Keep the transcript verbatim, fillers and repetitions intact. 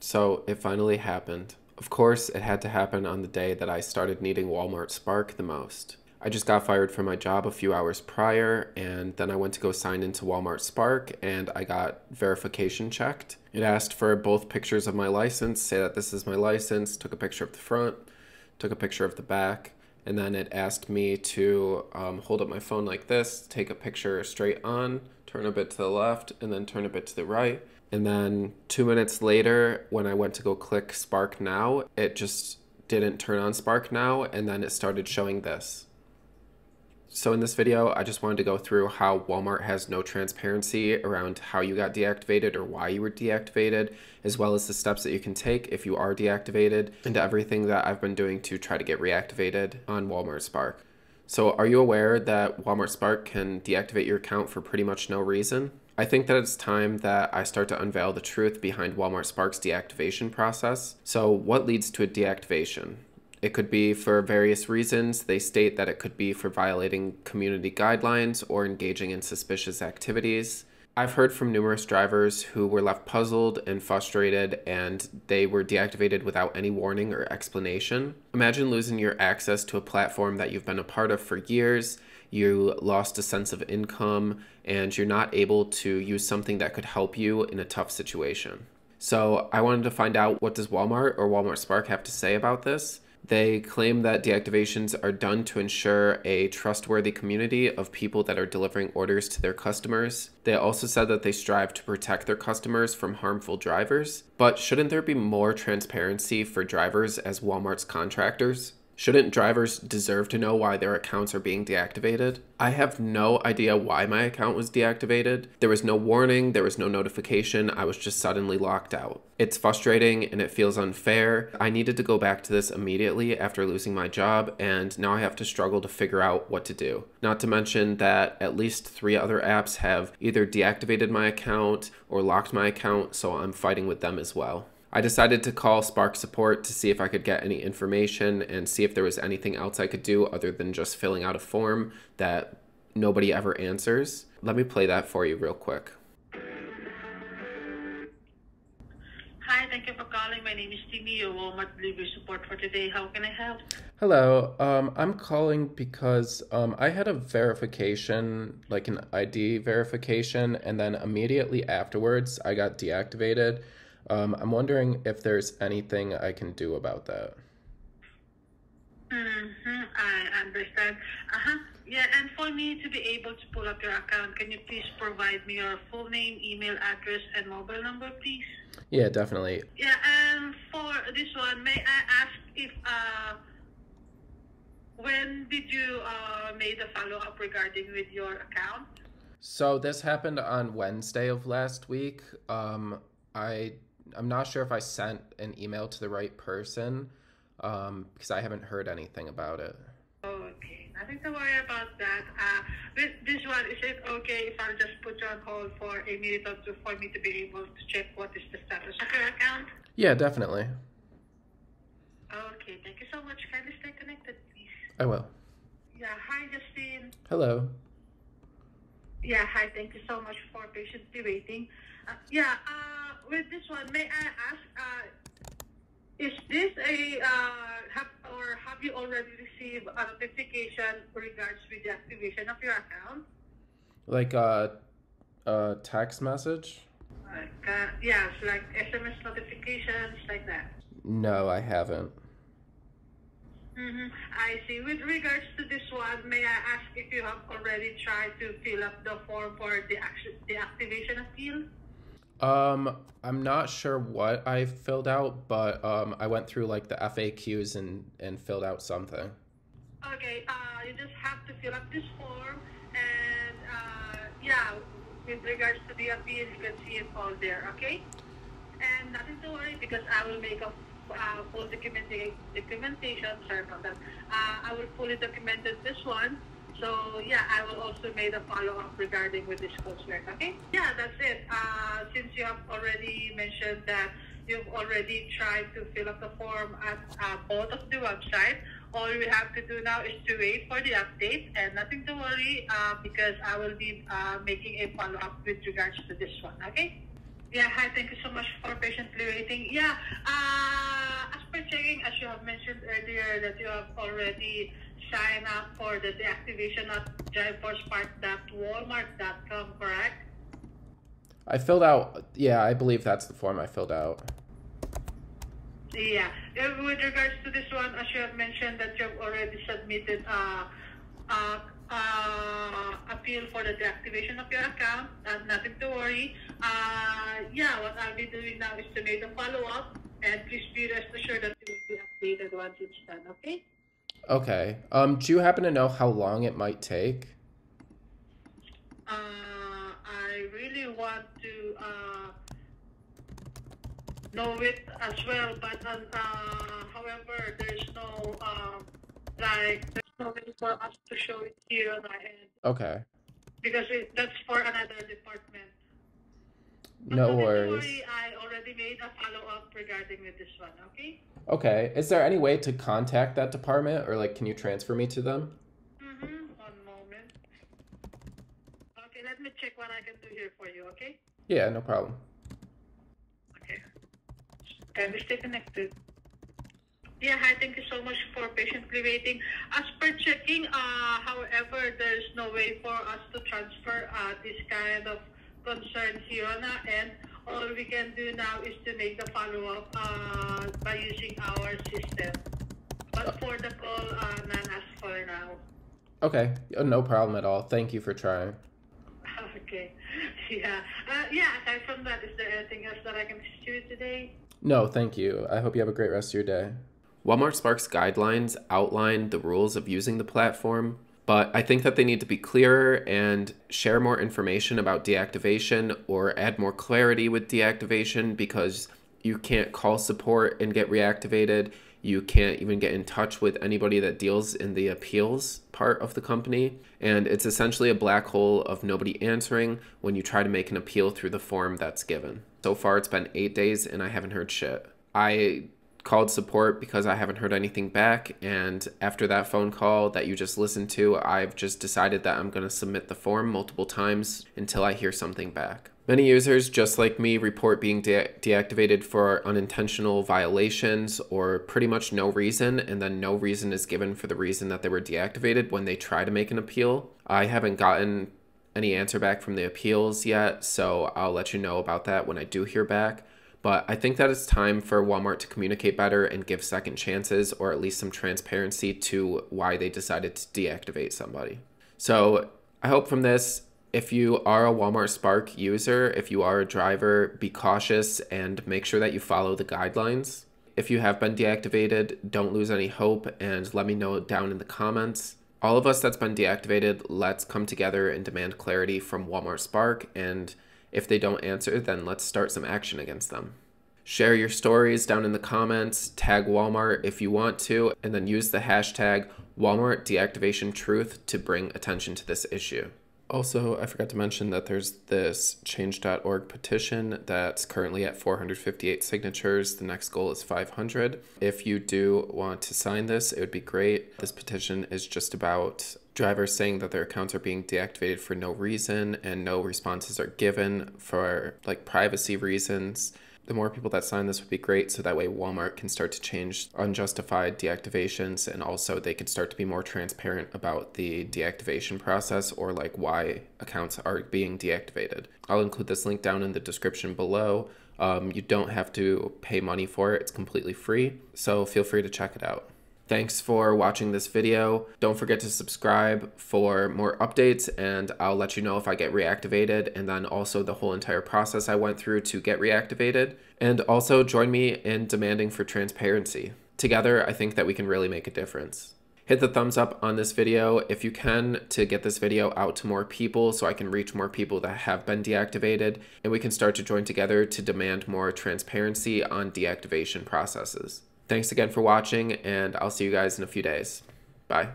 So it finally happened. Of course, it had to happen on the day that I started needing Walmart Spark the most. I just got fired from my job a few hours prior, and then I went to go sign into Walmart Spark, and I got verification checked. It asked for both pictures of my license, say that this is my license, took a picture of the front, took a picture of the back, and then it asked me to um, hold up my phone like this, take a picture straight on, turn a bit to the left, and then turn a bit to the right. And then two minutes later, when I went to go click Spark Now, it just didn't turn on Spark Now, and then it started showing this. So in this video, I just wanted to go through how Walmart has no transparency around how you got deactivated or why you were deactivated, as well as the steps that you can take if you are deactivated, and everything that I've been doing to try to get reactivated on Walmart Spark. So are you aware that Walmart Spark can deactivate your account for pretty much no reason? I think that it's time that I start to unveil the truth behind Walmart Spark's deactivation process. So what leads to a deactivation? It could be for various reasons. They state that it could be for violating community guidelines or engaging in suspicious activities. I've heard from numerous drivers who were left puzzled and frustrated, and they were deactivated without any warning or explanation. Imagine losing your access to a platform that you've been a part of for years. You lost a sense of income, and you're not able to use something that could help you in a tough situation. So I wanted to find out, what does Walmart or Walmart Spark have to say about this? They claim that deactivations are done to ensure a trustworthy community of people that are delivering orders to their customers. They also said that they strive to protect their customers from harmful drivers. But shouldn't there be more transparency for drivers as Walmart's contractors? Shouldn't drivers deserve to know why their accounts are being deactivated? I have no idea why my account was deactivated. There was no warning, there was no notification, I was just suddenly locked out. It's frustrating and it feels unfair. I needed to go back to this immediately after losing my job, and now I have to struggle to figure out what to do. Not to mention that at least three other apps have either deactivated my account or locked my account, so I'm fighting with them as well. I decided to call Spark support to see if I could get any information and see if there was anything else I could do other than just filling out a form that nobody ever answers. Let me play that for you real quick. Hi, thank you for calling. My name is Timmy, your Walmart delivery support for today. How can I help? Hello, um, I'm calling because um, I had a verification, like an I D verification, and then immediately afterwards I got deactivated. Um, I'm wondering if there's anything I can do about that. Mm-hmm, I understand. Uh-huh. Yeah, and for me to be able to pull up your account, can you please provide me your full name, email address, and mobile number, please? Yeah, definitely. Yeah, and for this one, may I ask if, uh, when did you uh, make the follow-up regarding with your account? So this happened on Wednesday of last week. Um, I... I'm not sure if I sent an email to the right person, um, because I haven't heard anything about it. Okay, nothing to worry about that. Uh, with this one, is it okay if I just put you on hold for a minute or two for me to be able to check what is the status of your account? Yeah, definitely. Okay, thank you so much. Kindly stay connected, please. I will. Yeah, hi, Justine. Hello. Yeah, hi, thank you so much for patiently waiting. Uh, yeah, uh, with this one, may I ask, uh, is this a, uh, have, or have you already received a notification regards with the activation of your account? Like a, a text message? Like, uh, yes, like S M S notifications, like that. No, I haven't. Mm-hmm. I see. With regards to this one, may I ask if you have already tried to fill up the form for the deactivation appeal? Um, I'm not sure what I filled out, but, um, I went through, like, the F A Qs and, and filled out something. Okay, uh, you just have to fill up this form, and, uh, yeah, with regards to the appeal, you can see it all there, okay? And nothing to worry, because I will make a uh, full documenta documentation, sorry about that, uh, I will fully document this one. So, yeah, I will also make a follow-up regarding with this concern, okay? Yeah, that's it. Uh, since you have already mentioned that you've already tried to fill up the form at uh, both of the websites, all we have to do now is to wait for the update, and nothing to worry, uh, because I will be uh, making a follow-up with regards to this one, okay? Yeah, hi, thank you so much for patiently waiting. Yeah, uh, as per checking, as you have mentioned earlier, that you have already signed up for the deactivation at drive force park dot walmart dot com, correct? I filled out, yeah, I believe that's the form I filled out. Yeah, with regards to this one, as you have mentioned that you have already submitted uh, uh, Uh, appeal for the deactivation of your account, and nothing to worry. Uh, yeah, what I'll be doing now is to make a follow-up, and please be rest assured that you will be updated once it's done, okay? Okay. Um, do you happen to know how long it might take? Uh, I really want to uh, know it as well, but uh, however, there's no, uh, like, no way for us to show it here on our end. Okay. Because it, that's for another department. No but worries. Worry, I already made a follow-up regarding with this one, okay? Okay. Is there any way to contact that department, or, like, can you transfer me to them? Mm-hmm. One moment. Okay, let me check what I can do here for you, okay? Yeah, no problem. Okay. Can we stay connected? Yeah, hi, thank you so much for patiently waiting. As per checking, uh, however, there's no way for us to transfer uh, this kind of concern here on our end. All we can do now is to make the follow-up uh, by using our system. But for the call, uh, none as for now. Okay, no problem at all. Thank you for trying. Okay, yeah. Uh, yeah, aside from that, is there anything else that I can assist you with today? No, thank you. I hope you have a great rest of your day. Walmart Spark's guidelines outline the rules of using the platform, but I think that they need to be clearer and share more information about deactivation or add more clarity with deactivation, because you can't call support and get reactivated. You can't even get in touch with anybody that deals in the appeals part of the company. And it's essentially a black hole of nobody answering when you try to make an appeal through the form that's given. So far, it's been eight days and I haven't heard shit. I called support because I haven't heard anything back, and after that phone call that you just listened to, I've just decided that I'm going to submit the form multiple times until I hear something back. Many users, just like me, report being de deactivated for unintentional violations or pretty much no reason, and then no reason is given for the reason that they were deactivated when they try to make an appeal. I haven't gotten any answer back from the appeals yet, so I'll let you know about that when I do hear back. But I think that it's time for Walmart to communicate better and give second chances, or at least some transparency to why they decided to deactivate somebody. So I hope from this, if you are a Walmart Spark user, if you are a driver, be cautious and make sure that you follow the guidelines. If you have been deactivated, don't lose any hope and let me know down in the comments. All of us that's been deactivated, let's come together and demand clarity from Walmart Spark, and if they don't answer, then let's start some action against them. Share your stories down in the comments, tag Walmart if you want to, and then use the hashtag Walmart Deactivation Truth to bring attention to this issue. Also, I forgot to mention that there's this change dot org petition that's currently at four hundred fifty-eight signatures. The next goal is five hundred. If you do want to sign this, it would be great. This petition is just about drivers saying that their accounts are being deactivated for no reason and no responses are given for, like, privacy reasons. The more people that sign this would be great, so that way Walmart can start to change unjustified deactivations, and also they can start to be more transparent about the deactivation process, or, like, why accounts are being deactivated. I'll include this link down in the description below. Um, you don't have to pay money for it. It's completely free, so feel free to check it out. Thanks for watching this video. Don't forget to subscribe for more updates, and I'll let you know if I get reactivated, and then also the whole entire process I went through to get reactivated. And also join me in demanding for transparency. Together, I think that we can really make a difference. Hit the thumbs up on this video if you can to get this video out to more people, so I can reach more people that have been deactivated, and we can start to join together to demand more transparency on deactivation processes. Thanks again for watching, and I'll see you guys in a few days. Bye.